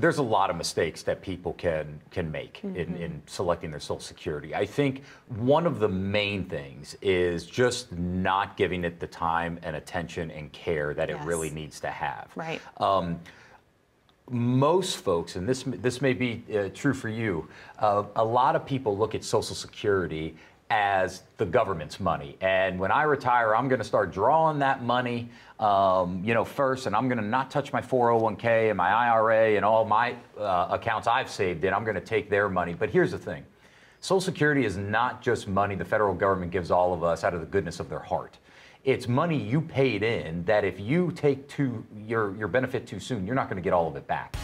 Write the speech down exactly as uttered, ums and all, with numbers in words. there's a lot of mistakes that people can can make mm-hmm. in, in selecting their Social Security. I think one of the main things is just not giving it the time and attention and care that yes. it really needs to have. Right. Um, most folks, and this, this may be uh, true for you, uh, a lot of people look at Social Security as the government's money. And when I retire, I'm gonna start drawing that money, um, you know, first, and I'm gonna not touch my four oh one K and my I R A and all my uh, accounts I've saved in. I'm gonna take their money. But here's the thing. Social Security is not just money the federal government gives all of us out of the goodness of their heart. It's money you paid in that if you take to your, your benefit too soon, you're not gonna get all of it back.